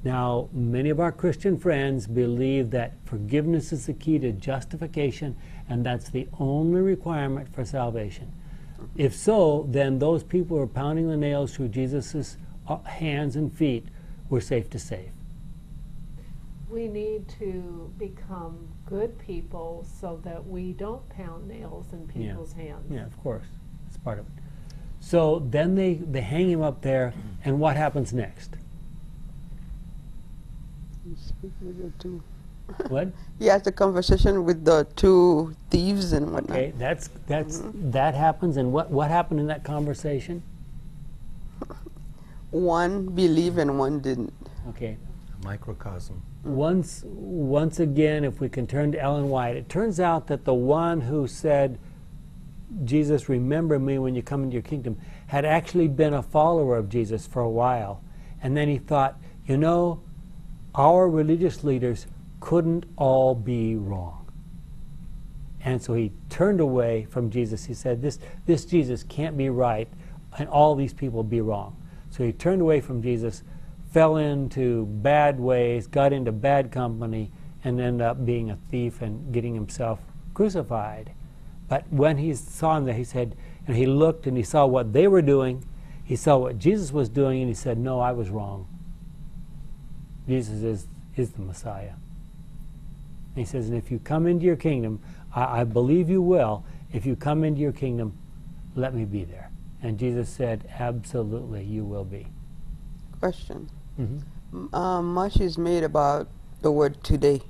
Now, many of our Christian friends believe that forgiveness is the key to justification, and that's the only requirement for salvation. If so, then those people who are pounding the nails through Jesus' hands and feet were safe to save. We need to become good people so that we don't pound nails in people's hands. Yeah, of course. That's part of it. So then they hang him up there, and what happens next? What? He has a conversation with the 2 thieves and whatnot. Okay, that happens, and what happened in that conversation? 1 believed and 1 didn't. Okay. A microcosm. Once again, if we can turn to Ellen White, it turns out that the one who said, Jesus, remember me when you come into your kingdom, had actually been a follower of Jesus for a while, and then he thought, you know, our religious leaders couldn't all be wrong. And so he turned away from Jesus. He said, this Jesus can't be right, and all these people be wrong. So he turned away from Jesus, fell into bad ways, got into bad company, and ended up being a thief and getting himself crucified. But when he saw him there, he said, and he looked and he saw what they were doing, he saw what Jesus was doing, and he said, no, I was wrong. Jesus is the Messiah. And he says, and if you come into your kingdom, I believe you will, if you come into your kingdom, let me be there. And Jesus said, absolutely, you will be. Question. Much is made about the word today.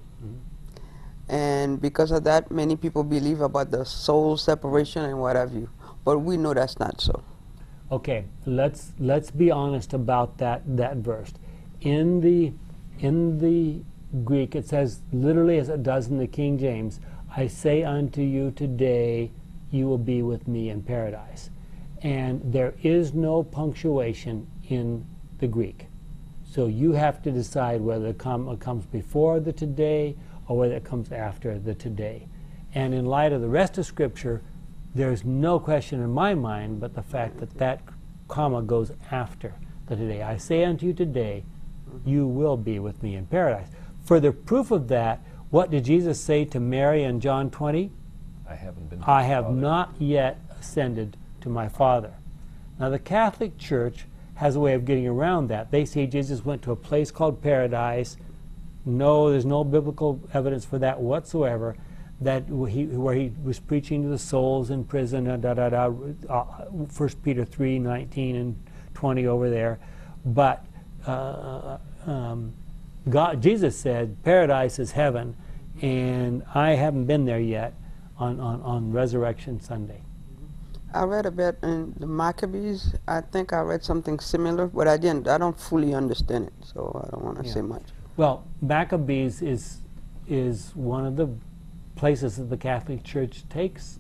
And because of that, many people believe about the soul separation and what have you. But we know that's not so. Okay, let's be honest about that verse. In the Greek, it says literally as it does in the King James, "I say unto you today, you will be with me in paradise." And there is no punctuation in the Greek. So you have to decide whether it comes before the today or whether it comes after the today. And in light of the rest of Scripture, there's no question in my mind but the fact that that comma goes after the today. "I say unto you today, you will be with me in paradise." Further proof of that, what did Jesus say to Mary in John 20? I have not yet ascended to my Father. Now the Catholic Church has a way of getting around that. They say Jesus went to a place called paradise. No, there's no biblical evidence for that whatsoever, that where he was preaching to the souls in prison, 1 Peter 3, 19 and 20 over there. But Jesus said paradise is heaven, and I haven't been there yet on Resurrection Sunday. I read a bit in the Maccabees. I think I read something similar, but I don't fully understand it, so I don't want to say much. Well, Maccabees is one of the places that the Catholic Church takes.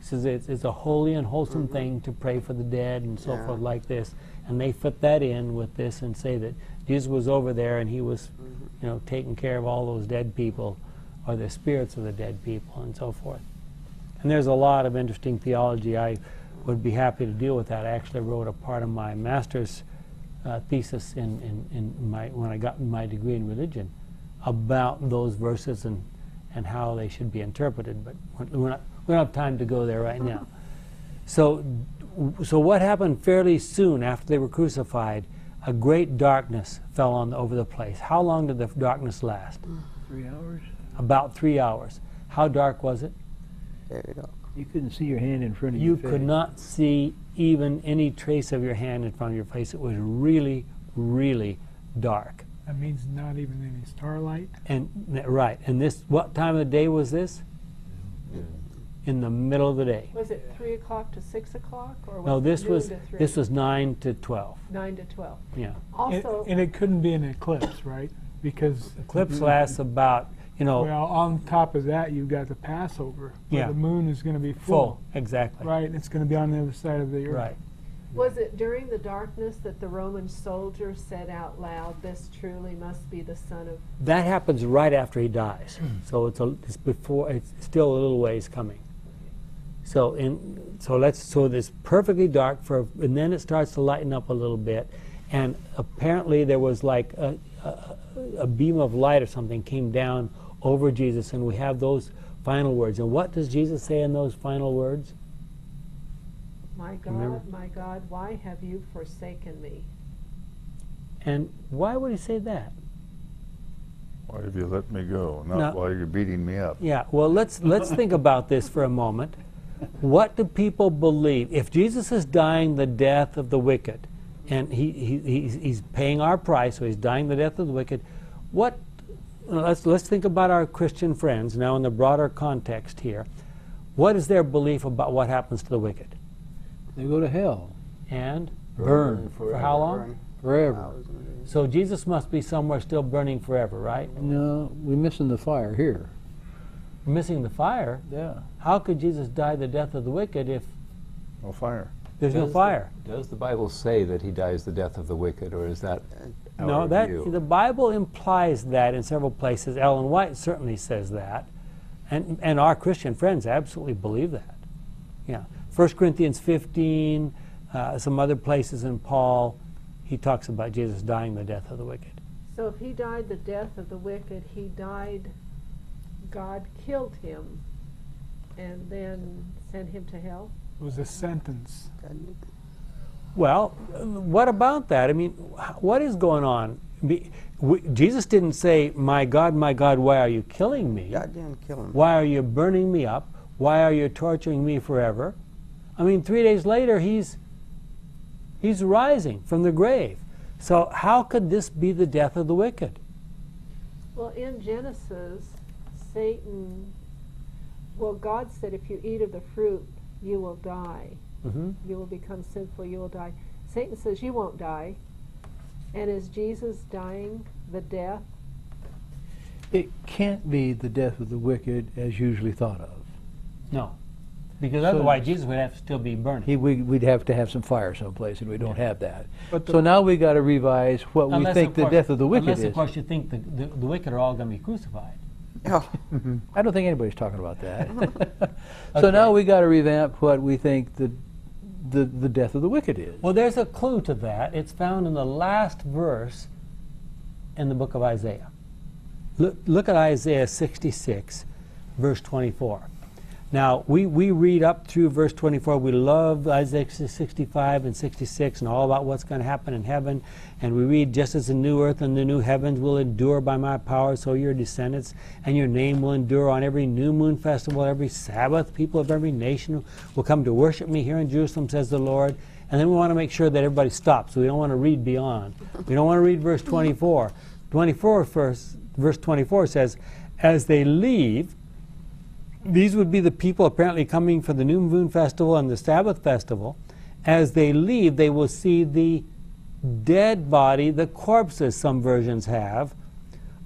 Says it's a holy and wholesome thing to pray for the dead and so forth like this, and they fit that in with this and say that Jesus was over there and he was, you know, taking care of all those dead people, or the spirits of the dead people, and so forth. And there's a lot of interesting theology. I would be happy to deal with that. I actually wrote a part of my master's thesis when I got my degree in religion about those verses and how they should be interpreted. But we don't have time to go there right now. So what happened fairly soon after they were crucified? A great darkness fell over the place. How long did the darkness last? 3 hours. About 3 hours. How dark was it? Very dark. You couldn't see your hand in front of you. You could not see even any trace of your hand in front of your face. It was really, really dark. That means not even any starlight. And this, what time of the day was this? In the middle of the day. Was it 3 o'clock to 6 o'clock, or was no? This was 9 to 12. 9 to 12. Yeah. Also, and it couldn't be an eclipse, right? Because eclipse lasts about. You know, well, on top of that, you've got the Passover. Yeah. The moon is going to be full. Exactly. Right, and it's going to be on the other side of the earth. Right. Was it during the darkness that the Roman soldier said out loud, "This truly must be the Son of..." That happens right after he dies. So it's still a little ways coming. So it's perfectly dark and then it starts to lighten up a little bit, and apparently there was like a beam of light or something came down over Jesus, and we have those final words. And what does Jesus say in those final words? "My God, my God, why have you forsaken me?" And why would he say that? "Why have you let me go?" Not "why you're beating me up." Yeah, well, let's think about this for a moment. What do people believe? If Jesus is dying the death of the wicked, and he's paying our price, so he's dying the death of the wicked. Let's think about our Christian friends now in the broader context here. What is their belief about what happens to the wicked? They go to hell and burn forever. For how long? Forever. So Jesus must be somewhere still burning forever, right? No, we're missing the fire here. We're missing the fire? Yeah. How could Jesus die the death of the wicked if... no fire. There's no fire. Does the Bible say that he dies the death of the wicked, or is that our view? The Bible implies that in several places. Ellen White certainly says that, and our Christian friends absolutely believe that. Yeah, 1 Corinthians 15, some other places in Paul, he talks about Jesus dying the death of the wicked. So if he died the death of the wicked, he died, God killed him, and then sent him to hell? It was a sentence. Well, what about that? I mean, what is going on? Jesus didn't say, my God, why are you killing me? God didn't kill him. Why are you burning me up? Why are you torturing me forever? I mean, 3 days later, he's rising from the grave. So how could this be the death of the wicked? Well, in Genesis, Satan, well, God said, if you eat of the fruit, you will die. Mm-hmm. You will become sinful, you will die. Satan says, you won't die. And is Jesus dying the death? It can't be the death of the wicked as usually thought of. No. Because so otherwise Jesus would have to still be burning. We'd have to have some fire someplace, and we don't have that. But so now we've got to revise what we think the death of the wicked is. Unless, of course, you think the wicked are all going to be crucified. Oh. I don't think anybody's talking about that. So now we've got to revamp what we think the death of the wicked is. Well, there's a clue to that. It's found in the last verse in the book of Isaiah. Look at Isaiah 66, verse 24. Now, we read up through verse 24. We love Isaiah 65 and 66 and all about what's going to happen in heaven. And we read, just as the new earth and the new heavens will endure by my power, so your descendants and your name will endure on every new moon festival, every Sabbath. People of every nation will come to worship me here in Jerusalem, says the Lord. And then we want to make sure that everybody stops. We don't want to read beyond. We don't want to read verse 24. Verse 24 says, as they leave, these would be the people apparently coming for the New Moon Festival and the Sabbath Festival. As they leave, they will see the dead body, the corpses, some versions have,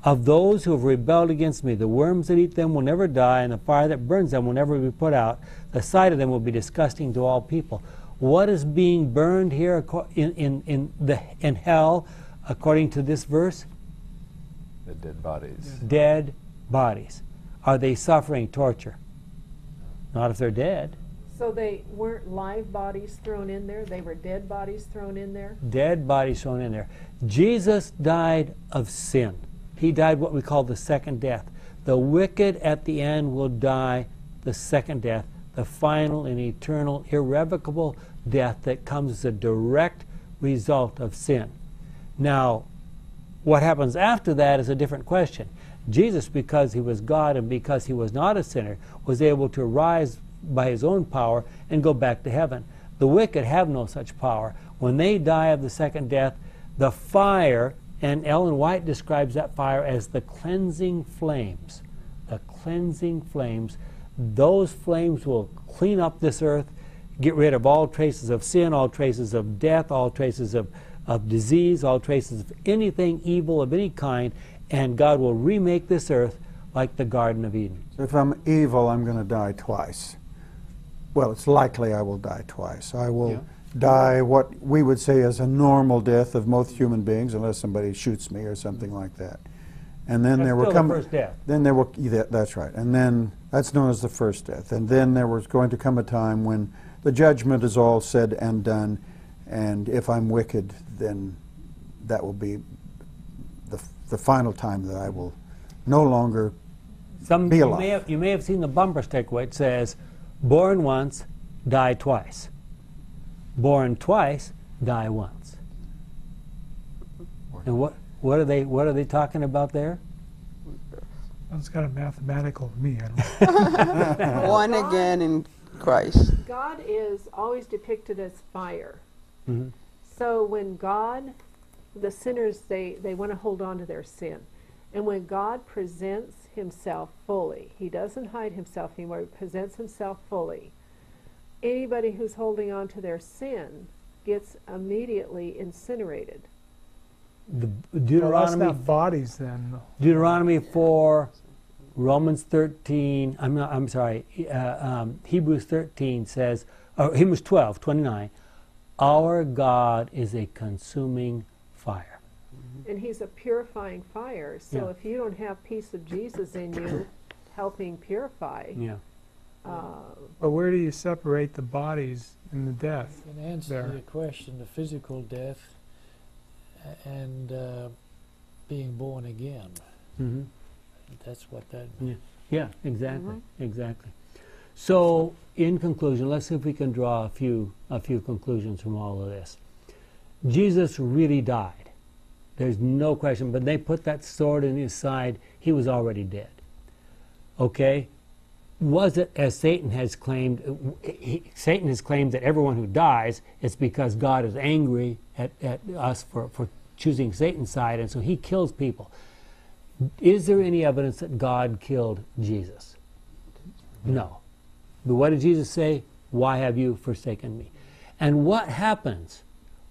of those who have rebelled against me. The worms that eat them will never die, and the fire that burns them will never be put out. The sight of them will be disgusting to all people. What is being burned here in hell, according to this verse? The dead bodies. Dead bodies. Are they suffering torture? Not if they're dead. So they weren't live bodies thrown in there? They were dead bodies thrown in there? Dead bodies thrown in there. Jesus died of sin. He died what we call the second death. The wicked at the end will die the second death, the final and eternal, irrevocable death that comes as a direct result of sin. Now, what happens after that is a different question. Jesus, because he was God and because he was not a sinner, was able to rise by his own power and go back to heaven. The wicked have no such power. When they die of the second death, the fire, and Ellen White describes that fire as the cleansing flames. The cleansing flames. Those flames will clean up this earth, get rid of all traces of sin, all traces of death, all traces of disease, all traces of anything evil of any kind, and God will remake this earth like the Garden of Eden. So if I'm evil, I'm going to die twice. Well, it's likely I will die twice. I will die what we would say is a normal death of most human beings, unless somebody shoots me or something like that. And then there will come the first death. Then there will that's right. And then that's known as the first death. And then there was going to come a time when the judgment is all said and done. And if I'm wicked, then that will be the final time that I will no longer be alive. You may have seen the bumper sticker where it says, born once, die twice. Born twice, die once. And what are they talking about there? It's kind of mathematical to me. I don't know. Born again in Christ. God is always depicted as fire. Mm-hmm. So when God, the sinners, they want to hold on to their sin. And when God presents himself fully, he doesn't hide himself anymore, he presents himself fully. Anybody who's holding on to their sin gets immediately incinerated. Deuteronomy, well, bodies then. Deuteronomy 4, Romans 13, Hebrews 13 says, or Hebrews 12, 29, our God is a consuming fire. And he's a purifying fire. So if you don't have peace of Jesus in you helping purify. Yeah. But where do you separate the bodies in the death? You can answer your question, the physical death and being born again. Mm-hmm. That's what that means. Yeah, exactly. Mm-hmm. Exactly. So in conclusion, let's see if we can draw a few conclusions from all of this. Jesus really died. There's no question. But they put that sword in his side. He was already dead. Okay? Was it, as Satan has claimed, Satan has claimed that everyone who dies is because God is angry at us for choosing Satan's side, and so he kills people. Is there any evidence that God killed Jesus? No. But what did Jesus say? Why have you forsaken me? And what happens?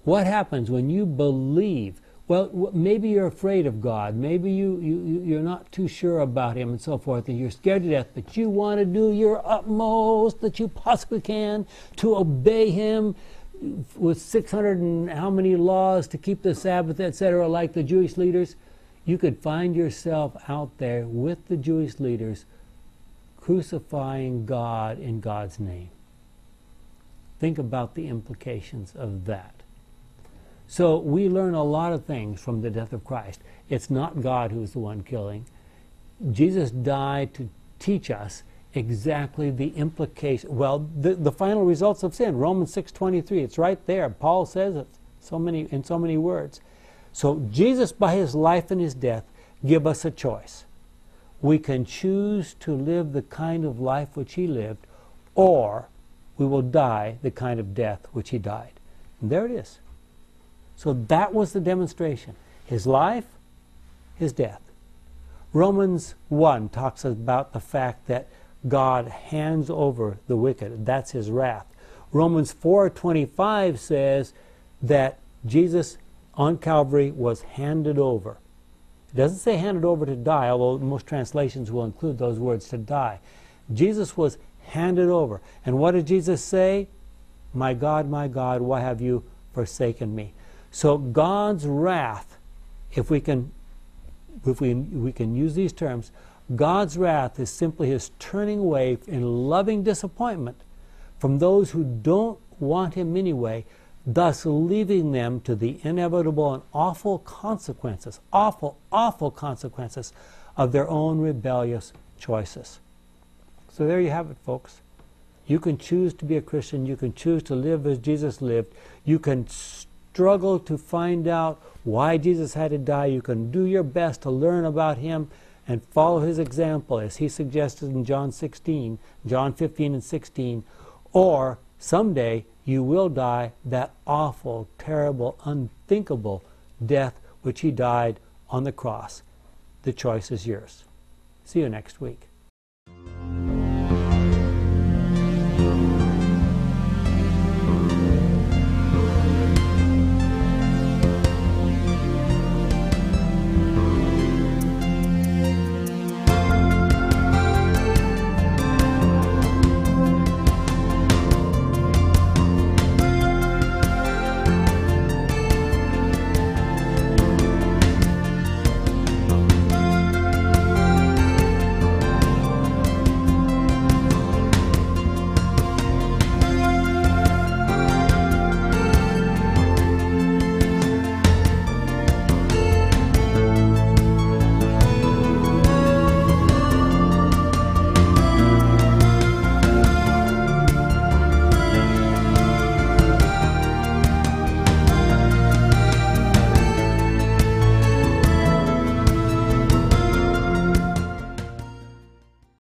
What happens when you believe? Well, maybe you're afraid of God. Maybe you're not too sure about Him and so forth, and you're scared to death, but you want to do your utmost that you possibly can to obey Him with 600 and how many laws to keep the Sabbath, etc., like the Jewish leaders. You could find yourself out there with the Jewish leaders crucifying God in God's name. Think about the implications of that. So we learn a lot of things from the death of Christ. It's not God who's the one killing. Jesus died to teach us exactly the implication, well, the final results of sin. Romans 6:23, it's right there. Paul says it in so many words. So Jesus, by His life and His death, give us a choice. We can choose to live the kind of life which He lived, or we will die the kind of death which He died. And there it is. So that was the demonstration. His life, His death. Romans 1 talks about the fact that God hands over the wicked. That's His wrath. Romans 4:25 says that Jesus on Calvary was handed over. It doesn't say handed over to die, although most translations will include those words, to die. Jesus was handed over. And what did Jesus say? My God, why have you forsaken me? So God's wrath, if we can use these terms, God's wrath is simply His turning away in loving disappointment from those who don't want Him anyway, thus leaving them to the inevitable and awful consequences, awful, awful consequences of their own rebellious choices. So there you have it, folks. You can choose to be a Christian. You can choose to live as Jesus lived. You can struggle to find out why Jesus had to die. You can do your best to learn about Him and follow His example as He suggested in John 15 and 16, or someday you will die that awful, terrible, unthinkable death which He died on the cross. The choice is yours. See you next week.